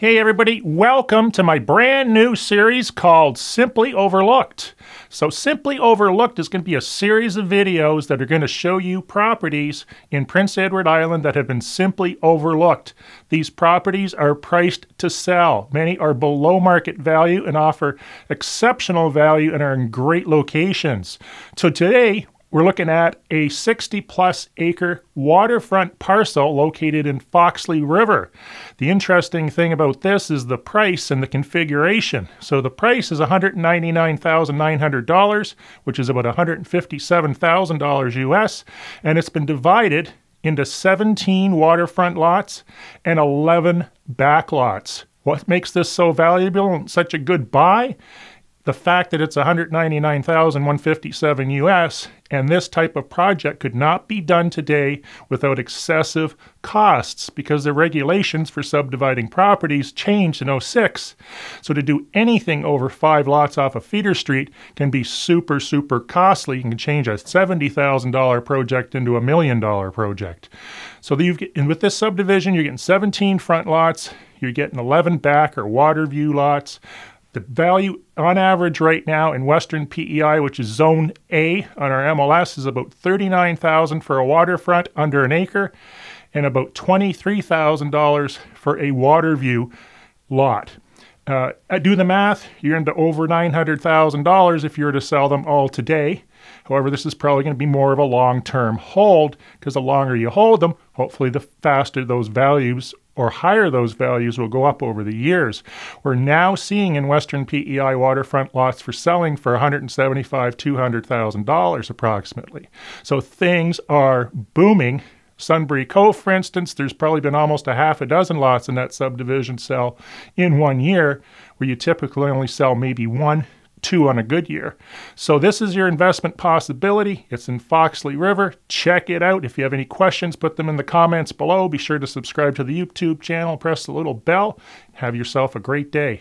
Hey everybody, welcome to my brand new series called Simply Overlooked. So Simply Overlooked is going to be a series of videos that are going to show you properties in Prince Edward Island that have been simply overlooked. These properties are priced to sell. Many are below market value and offer exceptional value and are in great locations. So today, we're looking at a 60-plus acre waterfront parcel located in Foxley River. The interesting thing about this is the price and the configuration. So the price is $199,900, which is about $157,000 US, and it's been divided into 17 waterfront lots and 11 back lots. What makes this so valuable and such a good buy? The fact that it's $199,157 US, and this type of project could not be done today without excessive costs because the regulations for subdividing properties changed in '06. So to do anything over 5 lots off of Feeder Street can be super, super costly. You can change a $70,000 project into a $1 million project. So with this subdivision, you're getting 17 front lots, you're getting 11 back or water view lots. The value on average right now in Western PEI, which is Zone A on our MLS, is about $39,000 for a waterfront under an acre and about $23,000 for a water view lot. Do the math, you're into over $900,000 if you were to sell them all today. However, this is probably going to be more of a long-term hold because the longer you hold them, hopefully the faster those values or higher those values will go up over the years. We're now seeing in Western PEI waterfront lots for selling for $175,000, $200,000 approximately. So things are booming. Sunbury Cove, for instance, there's probably been almost a half a dozen lots in that subdivision sell in one year, where you typically only sell maybe 1, 2 on a good year. So this is your investment possibility. It's in Foxley River. Check it out. If you have any questions, put them in the comments below. Be sure to subscribe to the YouTube channel, press the little bell. Have yourself a great day.